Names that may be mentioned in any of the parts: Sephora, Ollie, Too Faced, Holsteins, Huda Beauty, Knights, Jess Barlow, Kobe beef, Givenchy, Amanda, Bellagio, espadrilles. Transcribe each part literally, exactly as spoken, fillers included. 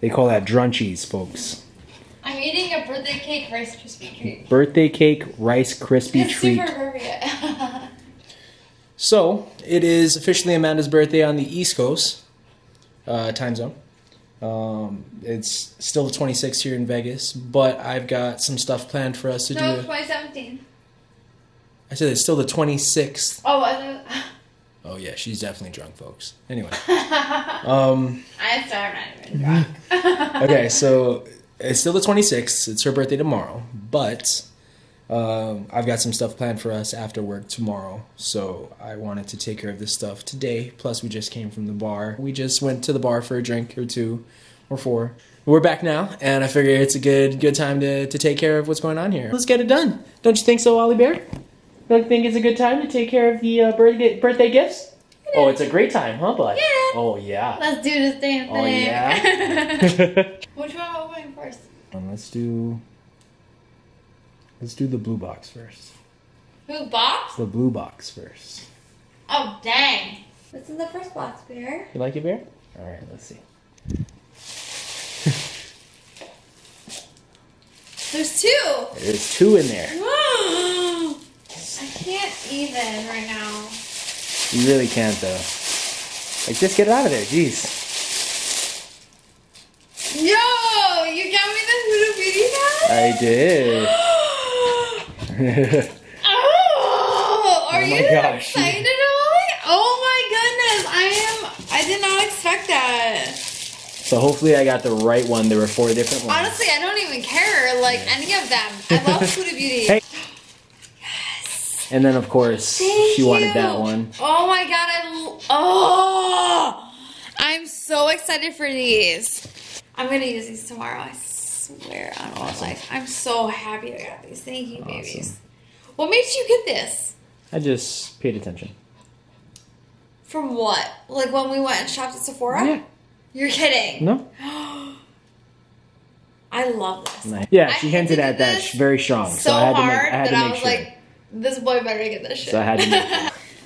They call that drunchies, folks. I'm eating a birthday cake Rice Krispie treat. Birthday cake Rice Krispie it's treat. Super appropriate. So, it is officially Amanda's birthday on the East Coast uh, time zone. Um, it's still the twenty-sixth here in Vegas, but I've got some stuff planned for us to no, do. No, it's twenty seventeen. I said it's still the twenty-sixth. Oh, I oh yeah, she's definitely drunk, folks. Anyway. um, I'm sorry, I'm not even drunk. Okay, so it's still the twenty-sixth. It's her birthday tomorrow, but um, I've got some stuff planned for us after work tomorrow, so I wanted to take care of this stuff today. Plus, we just came from the bar. We just went to the bar for a drink or two or four. We're back now, and I figure it's a good good time to, to take care of what's going on here. Let's get it done. Don't you think so, Ollie Bear? Don't you think it's a good time to take care of the uh, birthday, birthday gifts? It oh, is. It's a great time, huh, bud? Yeah. Oh, yeah. Let's do this damn thing. Oh, yeah. Which one am I opening first? Um, let's do... Let's do the blue box first. Blue box? The blue box first. Oh, dang. This is the first box, Bear. You like it, Bear? All right, let's see. There's two. There's two in there. Whoa. I can't even right now. You really can't, though. Like, just get it out of there. Jeez. Yo, you got me the Huda Beauty hat? I did. Oh, are oh you gosh. excited, Ollie? Oh my goodness, I am. I did not expect that. So hopefully I got the right one. There were four different ones. Honestly, I don't even care, like, any of them. I love Huda Beauty. Hey. And then, of course, Thank she wanted you. that one. Oh my god, I oh, I'm so excited for these. I'm gonna use these tomorrow. I swear on my awesome. life. I'm so happy I got these. Thank you, awesome. babies. What made you get this? I just paid attention. From what? Like when we went and shopped at Sephora? Yeah. You're kidding. No. I love this. Nice. Yeah, she I hinted at that very strong. So, so I had to make, I had that to make I was sure. like. This boy better get this shit. So I had to make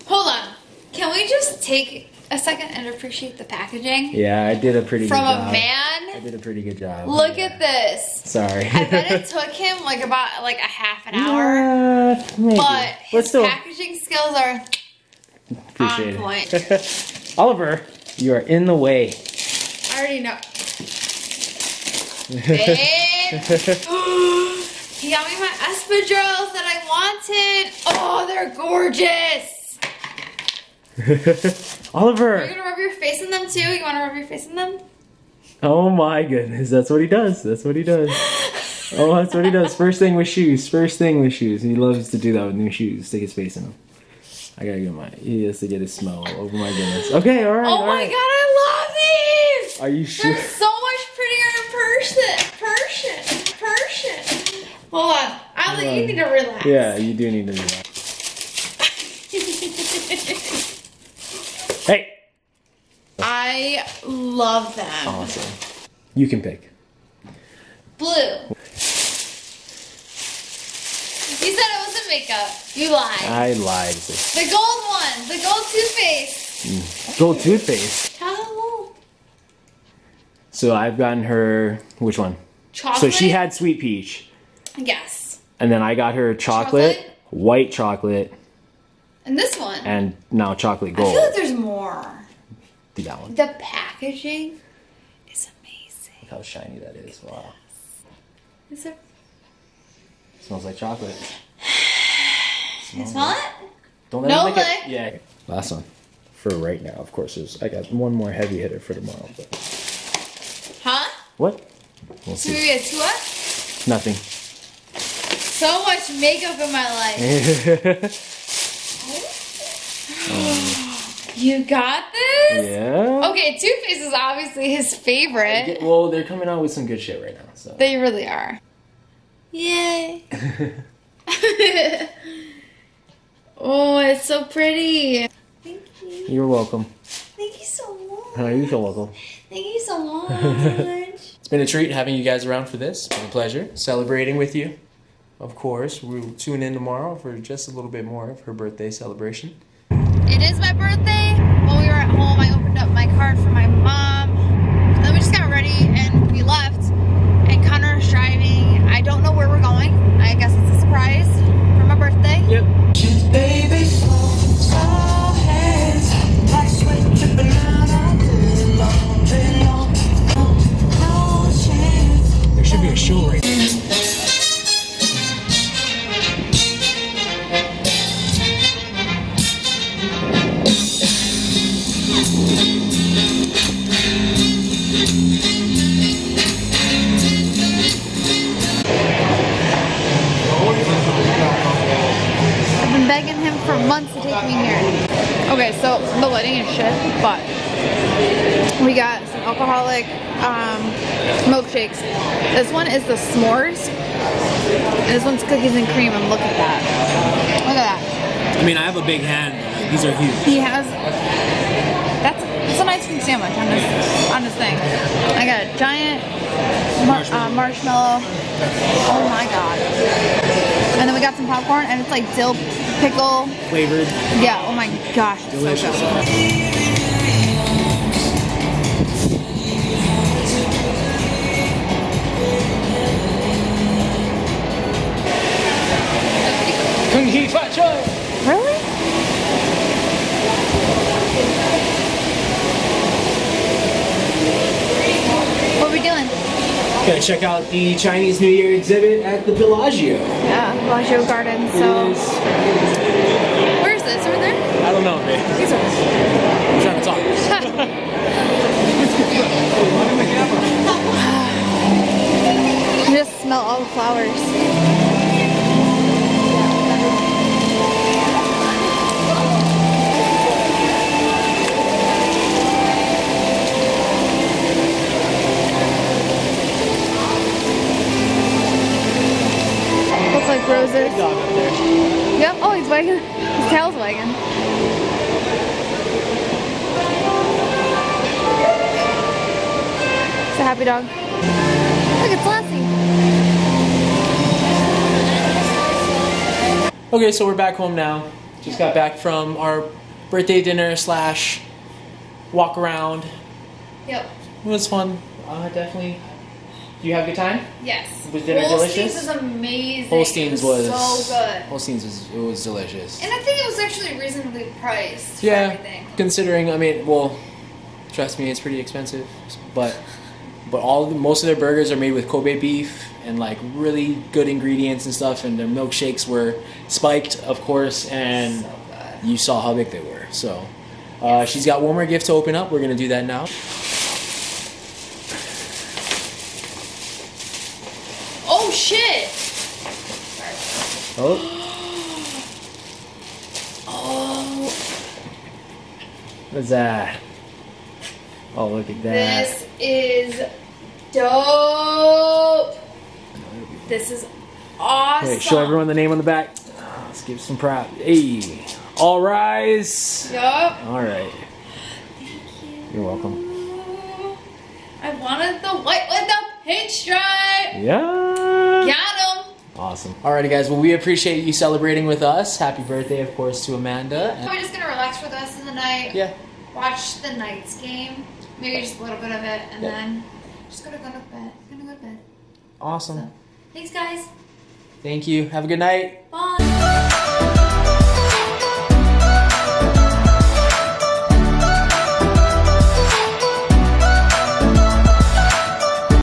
Hold on. Can we just take a second and appreciate the packaging? Yeah, I did a pretty From good job. From a man. I did a pretty good job. Look yeah. at this. Sorry. I bet it took him like about like a half an hour. Uh, maybe. But his Let's still... packaging skills are appreciate on point. It. Oliver, you are in the way. I already know. Babe. He got me my espadrilles that I wanted. Oh, they're gorgeous. Oliver. Are you gonna rub your face in them too? You wanna rub your face in them? Oh my goodness, that's what he does. That's what he does. Oh, that's what he does. First thing with shoes. First thing with shoes. He loves to do that with new shoes. Stick his face in them. I gotta get my, he has to get his smell. Oh my goodness. Okay, all right. Oh all my right. god, I love these. Are you sure? They're so much prettier in person. Person. Person. Hold on. I like, um, you need to relax. Yeah, you do need to relax. Hey! I love them. Awesome. You can pick. Blue. You said it wasn't makeup. You lied. I lied. The gold one. The gold Too Faced. Mm. Gold Too Faced? How? So I've gotten her... Which one? Chocolate? So she had Sweet Peach. Yes. And then I got her chocolate, chocolate, white chocolate. And this one. And now chocolate gold. I feel like there's more. Do that one. The packaging is amazing. Look how shiny that is. Wow. Is it? It smells like chocolate. You smell it? Don't let no it lick. It. Yeah. Last one. For right now, of course. There's, I got one more heavy hitter for tomorrow. But... Huh? What? We'll see. So we get two up? Nothing. So much makeup in my life. um, you got this? Yeah. Okay, Too Faced is obviously his favorite. Get, well, they're coming out with some good shit right now. So. They really are. Yay. Oh, it's so pretty. Thank you. You're welcome. Thank you so much. Oh, you're so welcome. Thank you so much. It's been a treat having you guys around for this. It's been a pleasure celebrating with you. Of course, we'll tune in tomorrow for just a little bit more of her birthday celebration. It is my birthday. When we were at home, I opened up my card for my mom. Then we just got ready and should, but we got some alcoholic um, milkshakes. This one is the s'mores. And this one's cookies and cream, and look at that. Look at that. I mean, I have a big hand. These are huge. He has, that's, that's a nice sandwich on this, on this thing. I got a giant mar marshmallow. Uh, marshmallow. Oh my God. And then we got some popcorn, and it's like dill pickle. Flavored. Yeah, oh my gosh, it's delicious. So good. Really? What are we doing? Gotta check out the Chinese New Year exhibit at the Bellagio. Yeah, Bellagio Garden. So, where is this? Over there? I don't know, babe. I'm trying to talk. I just smell all the flowers. Like roses. There's a dog up there. Yep. Oh, he's wagging. His tail's wagging. It's a happy dog. Look, it's Lassie. Okay, so we're back home now. Just got back from our birthday dinner slash walk around. Yep. It was fun. Uh, definitely. Do you have a good time? Yes. Was dinner delicious? Holsteins was amazing. Holsteins was, was so good. Holsteins was, it was delicious. And I think it was actually reasonably priced. Yeah. For everything. Considering, I mean, well, trust me, it's pretty expensive, but but all the, most of their burgers are made with Kobe beef and like really good ingredients and stuff, and their milkshakes were spiked, of course, and so good. You saw how big they were. So, uh, she's got one more gift to open up. We're gonna do that now. Oh shit! Oh. Oh. What's that? Oh, look at that. This is dope. This is awesome. Wait, show everyone the name on the back. Let's give some props. Hey. All rise. Yup. All right. Thank you. You're welcome. I wanted the white with the pinstripe. Yeah. Got him. Awesome. Alrighty guys, well we appreciate you celebrating with us. Happy birthday of course to Amanda. And we're just going to relax for the rest of the night. Yeah. Watch the Knights game. Maybe just a little bit of it and yeah. then just going to go to bed. Going to go to bed. Awesome. So, thanks guys. Thank you. Have a good night. Bye.